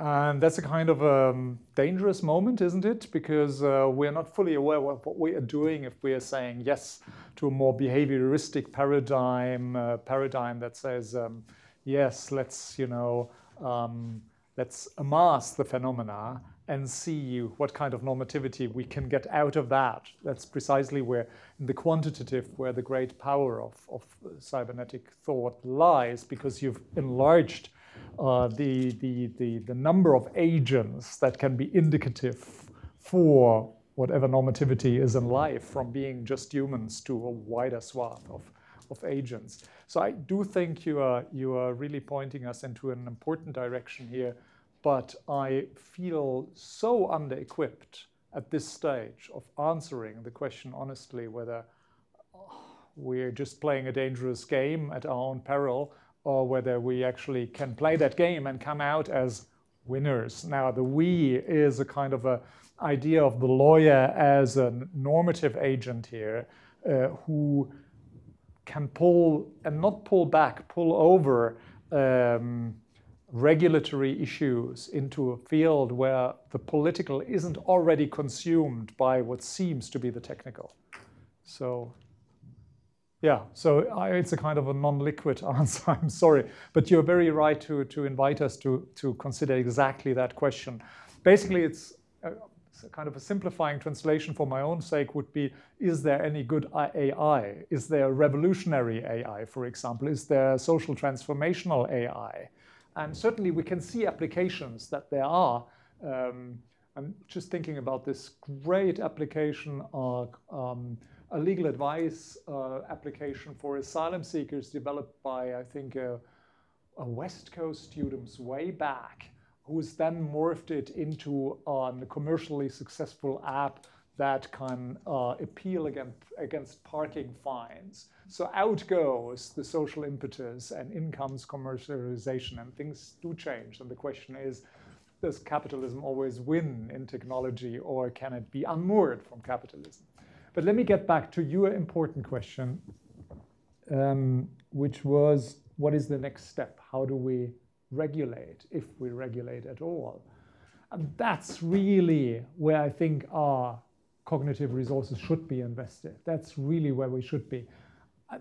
And that's a kind of um, dangerous moment, isn't it? Because uh, we're not fully aware of what we are doing if we are saying yes to a more behavioristic paradigm, uh, paradigm that says, um, yes, let's, you know, um, let's amass the phenomena and see what kind of normativity we can get out of that. That's precisely where, in the quantitative, where the great power of, of cybernetic thought lies, because you've enlarged uh, the, the, the, the number of agents that can be indicative for whatever normativity is in life, from being just humans to a wider swath of, of agents. So I do think you are, you are really pointing us into an important direction here, but I feel so under-equipped at this stage of answering the question honestly whether we're just playing a dangerous game at our own peril or whether we actually can play that game and come out as winners. Now, the we is a kind of a idea of the lawyer as a normative agent here uh, who can pull and not pull back, pull over um, regulatory issues into a field where the political isn't already consumed by what seems to be the technical. So, yeah, so I, it's a kind of a non-liquid answer, I'm sorry. But you're very right to, to invite us to, to consider exactly that question. Basically, it's a, it's a kind of a simplifying translation for my own sake would be, is there any good A I? Is there a revolutionary A I, for example? Is there a social transformational A I? And certainly we can see applications that there are. Um, I'm just thinking about this great application, uh, um, a legal advice uh, application for asylum seekers developed by, I think, uh, a West Coast students way back, who's then morphed it into um, a commercially successful app that can uh, appeal against, against parking fines. So out goes the social impetus and in comes commercialization, and things do change. And the question is, does capitalism always win in technology, or can it be unmoored from capitalism? But let me get back to your important question, um, which was, what is the next step? How do we regulate, if we regulate at all? And that's really where I think our cognitive resources should be invested. That's really where we should be.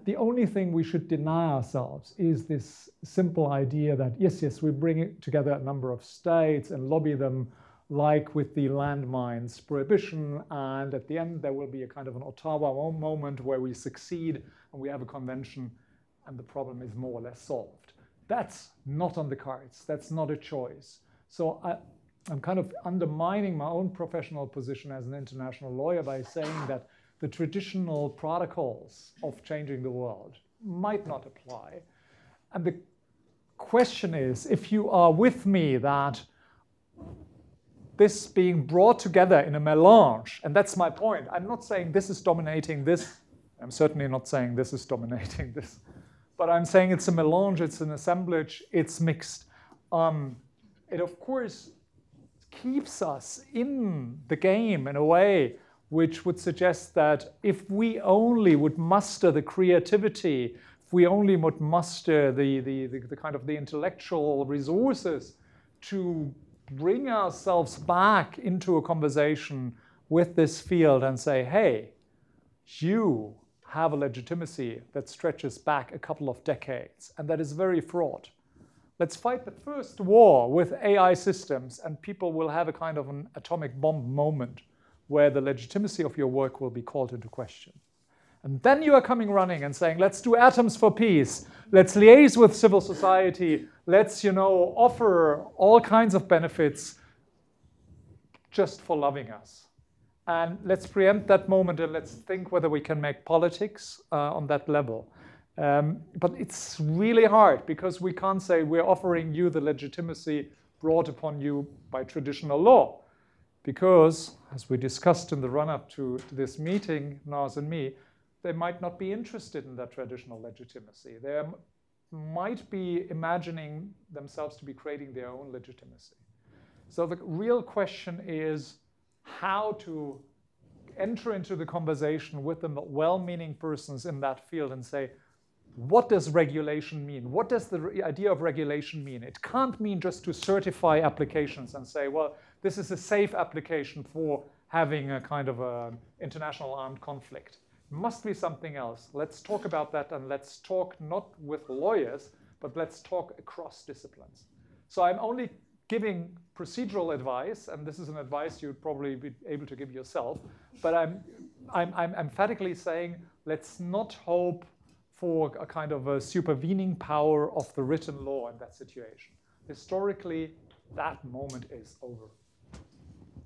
The only thing we should deny ourselves is this simple idea that, yes, yes, we bring together a number of states and lobby them, like with the landmines prohibition, and at the end there will be a kind of an Ottawa moment where we succeed and we have a convention and the problem is more or less solved. That's not on the cards. That's not a choice. So I, I'm kind of undermining my own professional position as an international lawyer by saying that the traditional protocols of changing the world might not apply. And the question is, if you are with me that this being brought together in a melange, and that's my point, I'm not saying this is dominating this, I'm certainly not saying this is dominating this, but I'm saying it's a melange, it's an assemblage, it's mixed. Um, it, of course, keeps us in the game in a way which would suggest that if we only would muster the creativity, if we only would muster the, the, the, the kind of the intellectual resources to bring ourselves back into a conversation with this field and say, hey, you have a legitimacy that stretches back a couple of decades and that is very fraught. Let's fight the first war with A I systems and people will have a kind of an atomic bomb moment where the legitimacy of your work will be called into question. And then you are coming running and saying, let's do atoms for peace. Let's liaise with civil society. Let's, you know, offer all kinds of benefits just for loving us. And let's preempt that moment and let's think whether we can make politics uh, on that level. Um, but it's really hard because we can't say we're offering you the legitimacy brought upon you by traditional law. Because, as we discussed in the run-up to, to this meeting, Naz and me, they might not be interested in that traditional legitimacy. They might be imagining themselves to be creating their own legitimacy. So the real question is how to enter into the conversation with the well-meaning persons in that field and say, what does regulation mean? What does the idea of regulation mean? It can't mean just to certify applications and say, well, this is a safe application for having a kind of an international armed conflict. It must be something else. Let's talk about that, and let's talk not with lawyers, but let's talk across disciplines. So I'm only giving procedural advice, and this is an advice you'd probably be able to give yourself, but I'm, I'm, I'm emphatically saying let's not hope for a kind of a supervening power of the written law in that situation. Historically, that moment is over.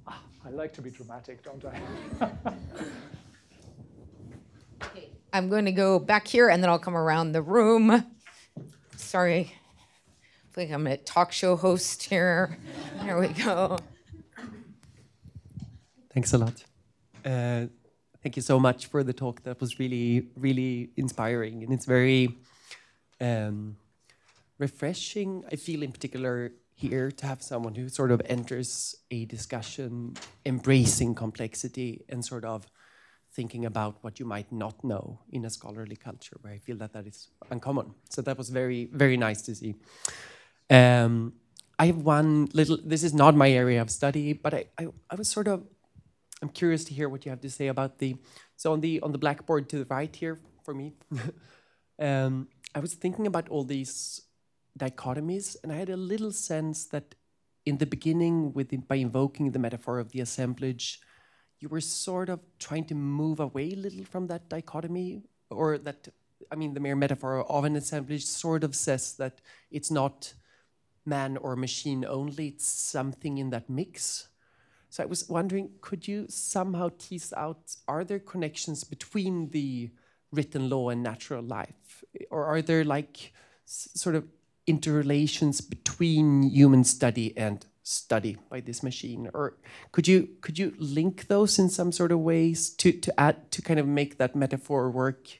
Ah, I like to be dramatic, don't I? Okay, I'm going to go back here, and then I'll come around the room. Sorry. I think I'm a talk show host here. There we go. Thanks a lot. Uh, thank you so much for the talk. That was really, really inspiring. And it's very um, refreshing, I feel, in particular here, to have someone who sort of enters a discussion embracing complexity and sort of thinking about what you might not know in a scholarly culture, where I feel that that is uncommon. So that was very, very nice to see. Um, I have one little, this is not my area of study, but I, I, I was sort of, I'm curious to hear what you have to say about the, so on the, on the blackboard to the right here for me, um, I was thinking about all these dichotomies, and I had a little sense that in the beginning, with the, by invoking the metaphor of the assemblage, you were sort of trying to move away a little from that dichotomy, or that, I mean, the mere metaphor of an assemblage sort of says that it's not man or machine only, it's something in that mix. So I was wondering, could you somehow tease out, are there connections between the written law and natural life? Or are there like sort of interrelations between human study and study by this machine? Or could you could you link those in some sort of ways to, to add, to kind of make that metaphor work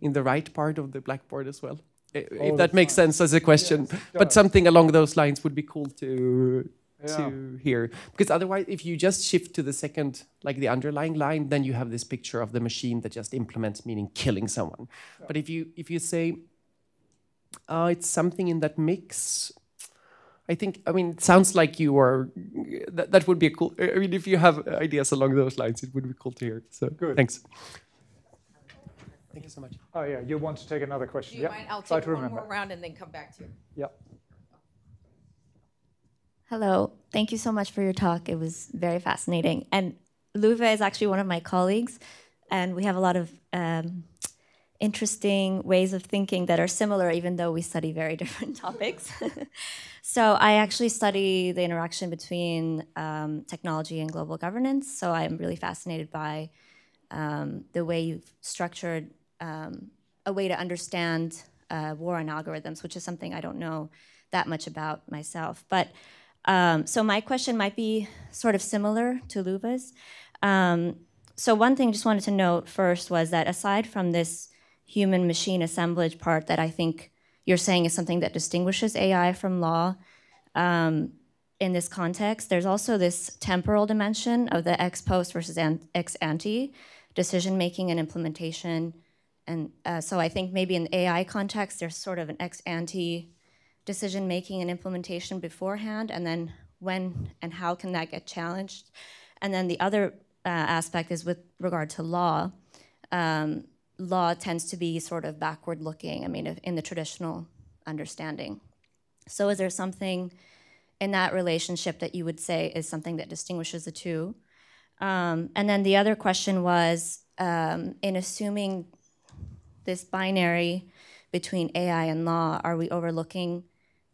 in the right part of the blackboard as well? If that makes sense as a question. Yes. But something along those lines would be cool to, yeah. to hear. Because otherwise, if you just shift to the second, like the underlying line, then you have this picture of the machine that just implements, meaning killing someone. Yeah. But if you if you say, uh, it's something in that mix, I think, I mean, it sounds like you are, that, that would be a cool, I mean, if you have ideas along those lines, it would be cool to hear. So, good. Thanks. Thank you so much. Oh, yeah, you want to take another question. Do you yeah. mind? I'll Try take one remember. more round and then come back to you. Yeah. Hello. Thank you so much for your talk. It was very fascinating. And Louvre is actually one of my colleagues, and we have a lot of um, interesting ways of thinking that are similar, even though we study very different topics. So I actually study the interaction between um, technology and global governance. So I'm really fascinated by um, the way you've structured um, a way to understand uh, war and algorithms, which is something I don't know that much about myself. But um, so my question might be sort of similar to Luva's. Um, so one thing I just wanted to note first was that aside from this human machine assemblage part that I think you're saying is something that distinguishes A I from law um, in this context, there's also this temporal dimension of the ex post versus ex ante decision making and implementation. And uh, so I think maybe in the A I context, there's sort of an ex ante decision making and implementation beforehand, and then when and how can that get challenged? And then the other uh, aspect is with regard to law. Um, Law tends to be sort of backward looking, I mean, in the traditional understanding. So is there something in that relationship that you would say is something that distinguishes the two? Um, and then the other question was, um, in assuming this binary between A I and law, are we overlooking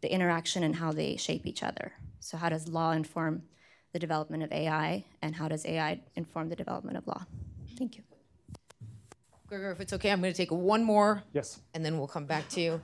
the interaction and how they shape each other? So how does law inform the development of A I, and how does A I inform the development of law? Thank you. Gregor, if it's okay, I'm going to take one more, yes, and then we'll come back to you.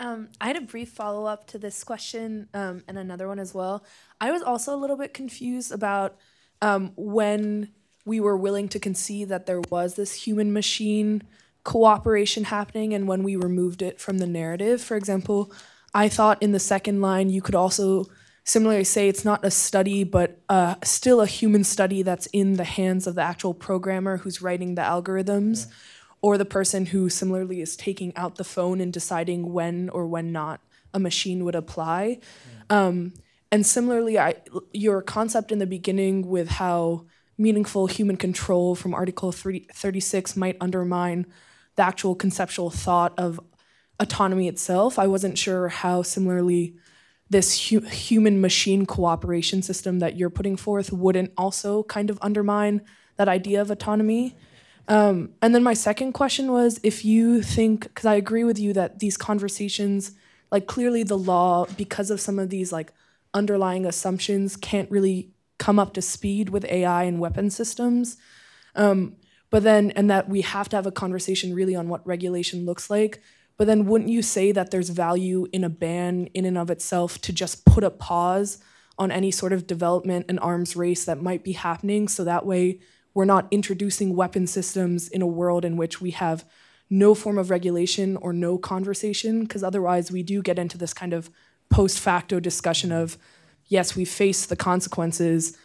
Um, I had a brief follow-up to this question um, and another one as well. I was also a little bit confused about um, when we were willing to concede that there was this human-machine cooperation happening and when we removed it from the narrative. For example, I thought in the second line you could also similarly say it's not a study, but uh, still a human study that's in the hands of the actual programmer who's writing the algorithms, yeah, or the person who similarly is taking out the phone and deciding when or when not a machine would apply. Yeah. Um, and similarly, I, your concept in the beginning with how meaningful human control from Article thirty-six might undermine the actual conceptual thought of autonomy itself. I wasn't sure how similarly this hu human-machine cooperation system that you're putting forth wouldn't also kind of undermine that idea of autonomy. Um, and then my second question was, if you think, because I agree with you that these conversations, like clearly the law, because of some of these like underlying assumptions, can't really come up to speed with A I and weapon systems. Um, but then, and that we have to have a conversation really on what regulation looks like. But then wouldn't you say that there's value in a ban in and of itself to just put a pause on any sort of development and arms race that might be happening, so that way we're not introducing weapon systems in a world in which we have no form of regulation or no conversation? Because otherwise we do get into this kind of post facto discussion of, yes, we face the consequences,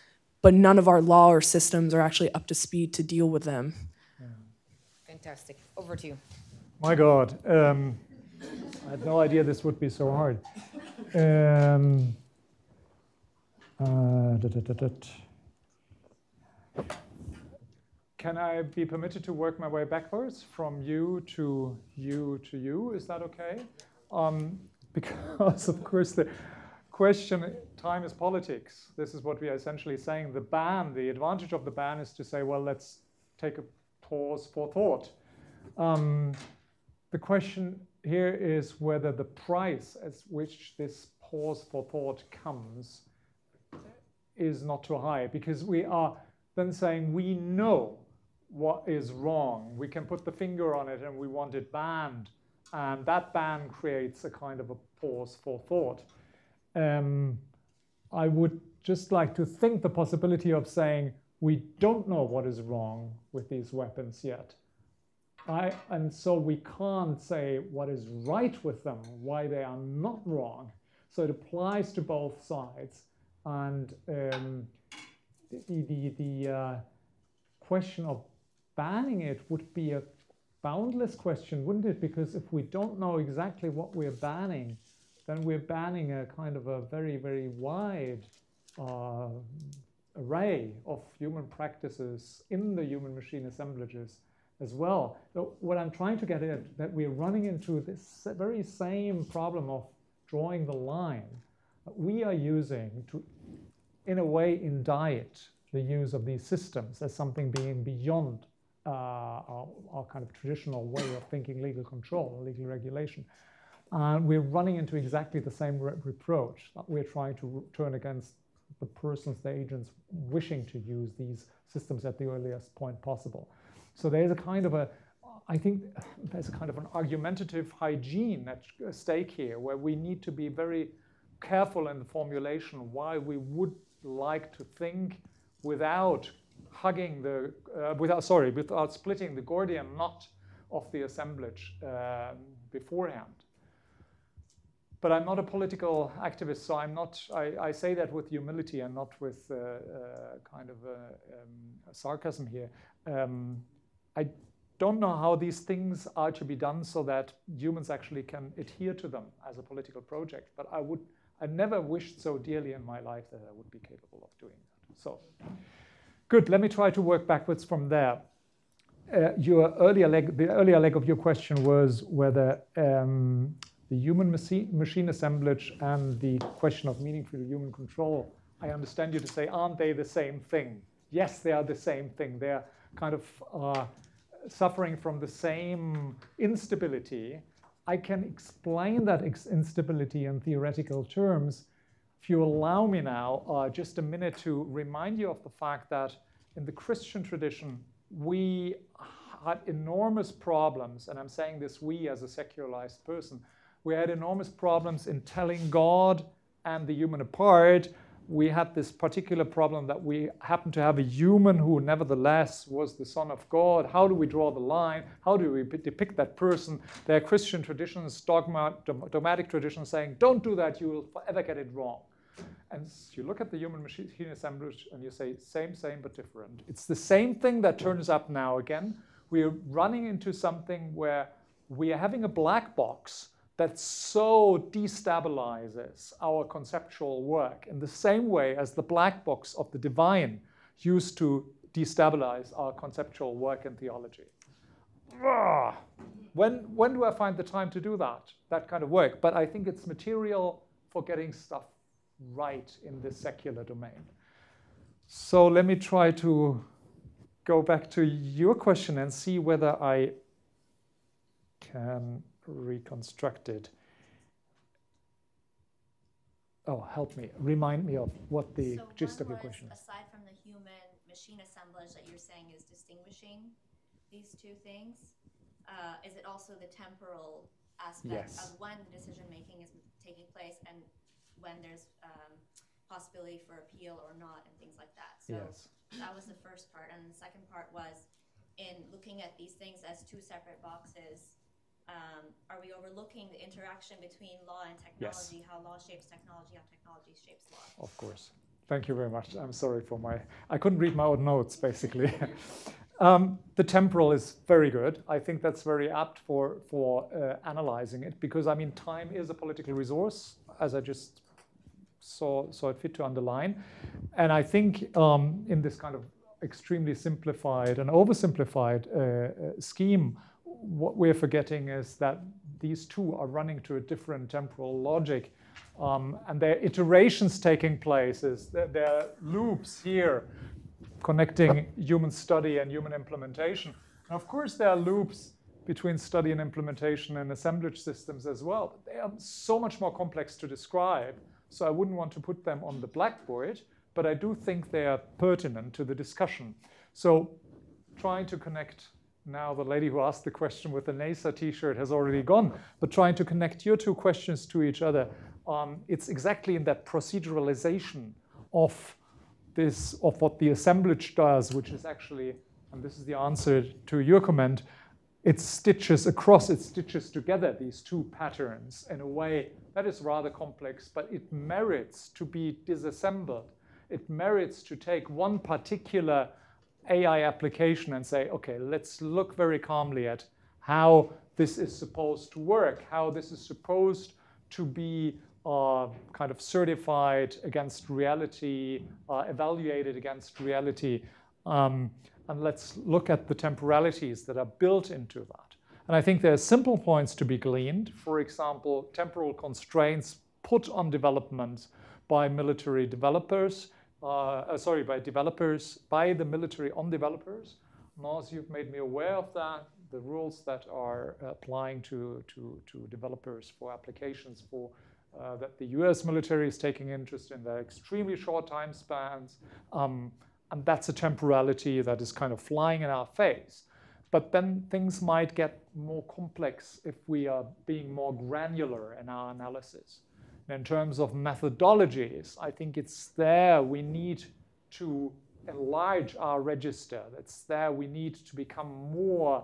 but none of our law or systems are actually up to speed to deal with them. Yeah. Fantastic. Over to you. My God, um, I had no idea this would be so hard. Um, uh, da, da, da, da. Can I be permitted to work my way backwards from you to you to you? Is that okay? Um, because, of course, the question, time is politics. This is what we are essentially saying. The ban, the advantage of the ban is to say, well, let's take a pause for thought. Um, the question here is whether the price at which this pause for thought comes is not too high, because we are then saying we know what is wrong. We can put the finger on it and we want it banned. And that ban creates a kind of a pause for thought. Um, I would just like to think the possibility of saying we don't know what is wrong with these weapons yet. I, and so we can't say what is right with them, why they are not wrong. So it applies to both sides. And um, the, the, the uh, question of banning it would be a boundless question, wouldn't it? Because if we don't know exactly what we're banning, then we're banning a kind of a very, very wide uh, array of human practices in the human-machine assemblages as well. So what I'm trying to get at, that we're running into this very same problem of drawing the line that we are using to, in a way, indict the use of these systems as something being beyond uh, our, our kind of traditional way of thinking legal control, legal regulation. And uh, we're running into exactly the same re reproach that we're trying to turn against the persons, the agents wishing to use these systems at the earliest point possible. So there's a kind of a, I think there's a kind of an argumentative hygiene at stake here, where we need to be very careful in the formulation why we would like to think without hugging the, uh, without, sorry, without splitting the Gordian knot of the assemblage uh, beforehand. But I'm not a political activist, so I'm not, I, I say that with humility and not with uh, uh, kind of uh, um, sarcasm here. Um, I don't know how these things are to be done so that humans actually can adhere to them as a political project, but I would, I never wished so dearly in my life that I would be capable of doing that. So, good, let me try to work backwards from there. Uh, your earlier leg, the earlier leg of your question was whether um, the human machine, machine assemblage and the question of meaningful human control, I understand you to say, aren't they the same thing? Yes, they are the same thing. They are kind of uh, suffering from the same instability. I can explain that ex instability in theoretical terms. If you allow me now uh, just a minute to remind you of the fact that in the Christian tradition, we had enormous problems, and I'm saying this we as a secularized person, we had enormous problems in telling God and the human apart. We had this particular problem that we happened to have a human who nevertheless was the Son of God. How do we draw the line? How do we depict that person? There are Christian traditions, dogma, dogmatic traditions saying, don't do that, you will forever get it wrong. And you look at the human machine assemblage and you say, same, same, but different. It's the same thing that turns up now again. We're running into something where we are having a black box that so destabilizes our conceptual work in the same way as the black box of the divine used to destabilize our conceptual work in theology. when, when do I find the time to do that, that kind of work? But I think it's material for getting stuff right in this secular domain. So let me try to go back to your question and see whether I can reconstruct it. Oh, help me. Remind me of what the so gist of your question is. Aside from the human machine assemblage that you're saying is distinguishing these two things, uh, is it also the temporal aspect yes. of when the decision making is taking place and when there's um, possibility for appeal or not and things like that? So yes. that was the first part. And the second part was in looking at these things as two separate boxes. Um, are we overlooking the interaction between law and technology, yes. how law shapes technology, how technology shapes law? Of course. Thank you very much. I'm sorry for my... I couldn't read my own notes, basically. um, the temporal is very good. I think that's very apt for, for uh, analyzing it, because, I mean, time is a political resource, as I just saw, saw it fit to underline. And I think um, in this kind of extremely simplified and oversimplified uh, uh, scheme, what we're forgetting is that these two are running to a different temporal logic, um, and there are iterations taking place. There, there are loops here connecting human study and human implementation. And of course, there are loops between study and implementation and assemblage systems as well. But they are so much more complex to describe, so I wouldn't want to put them on the blackboard, but I do think they are pertinent to the discussion. So trying to connect... Now the lady who asked the question with the NASA t-shirt has already gone, but trying to connect your two questions to each other, um, it's exactly in that proceduralization of this, of what the assemblage does, which is actually, and this is the answer to your comment, it stitches across, it stitches together these two patterns in a way that is rather complex, but it merits to be disassembled. It merits to take one particular A I application and say, okay, let's look very calmly at how this is supposed to work, how this is supposed to be uh, kind of certified against reality, uh, evaluated against reality, um, and let's look at the temporalities that are built into that. And I think there are simple points to be gleaned. For example, temporal constraints put on developments by military developers, Uh, sorry, by developers, by the military on developers. Naz, you've made me aware of that, the rules that are applying to, to, to developers for applications for uh, that the U S military is taking interest in. They're extremely short time spans. Um, and that's a temporality that is kind of flying in our face. But then things might get more complex if we are being more granular in our analysis. In terms of methodologies, I think it's there we need to enlarge our register. It's there we need to become more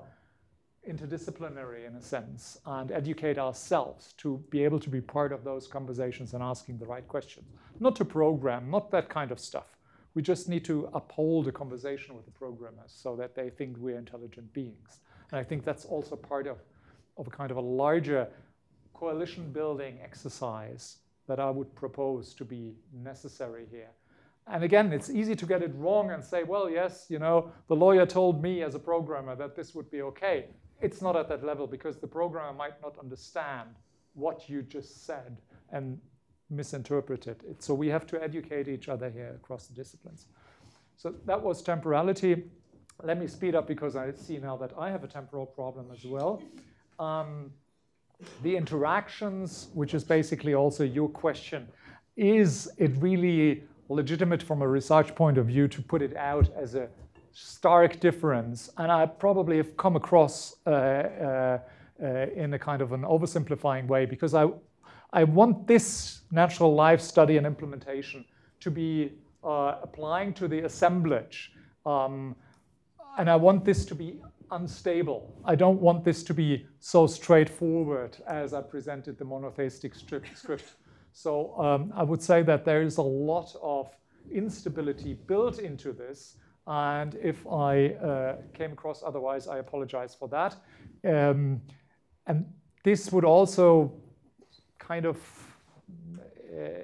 interdisciplinary in a sense and educate ourselves to be able to be part of those conversations and asking the right questions. Not to program, not that kind of stuff. We just need to uphold a conversation with the programmers so that they think we're intelligent beings. And I think that's also part of, of a kind of a larger coalition building exercise that I would propose to be necessary here. And again, it's easy to get it wrong and say, well, yes, you know, the lawyer told me as a programmer that this would be okay. It's not at that level because the programmer might not understand what you just said and misinterpret it. So we have to educate each other here across the disciplines. So that was temporality. Let me speed up because I see now that I have a temporal problem as well. Um, The interactions, which is basically also your question, is it really legitimate from a research point of view to put it out as a stark difference? And I probably have come across uh, uh, uh, in a kind of an oversimplifying way because I, I want this natural life study and implementation to be uh, applying to the assemblage. Um, and I want this to be unstable. I don't want this to be so straightforward as I presented the monotheistic script. So um, I would say that there is a lot of instability built into this. And if I uh, came across otherwise, I apologize for that. Um, and this would also kind of uh,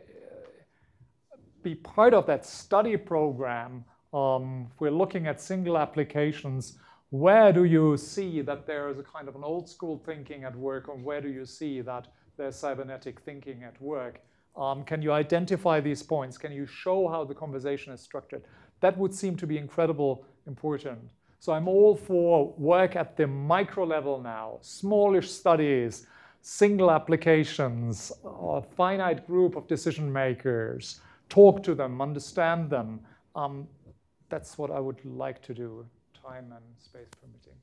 be part of that study program. Um, we're looking at single applications where do you see that there is a kind of an old school thinking at work, and where do you see that there's cybernetic thinking at work? Um, can you identify these points? Can you show how the conversation is structured? That would seem to be incredibly important. So I'm all for work at the micro level now, smallish studies, single applications, a finite group of decision makers, talk to them, understand them. Um, that's what I would like to do, time and space permitting.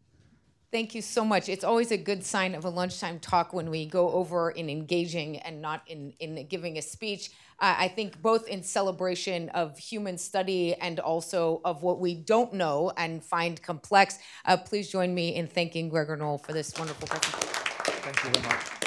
Thank you so much. It's always a good sign of a lunchtime talk when we go over in engaging and not in, in giving a speech. Uh, I think both in celebration of human study and also of what we don't know and find complex. Uh, please join me in thanking Gregor Noll for this wonderful presentation. Thank you very much.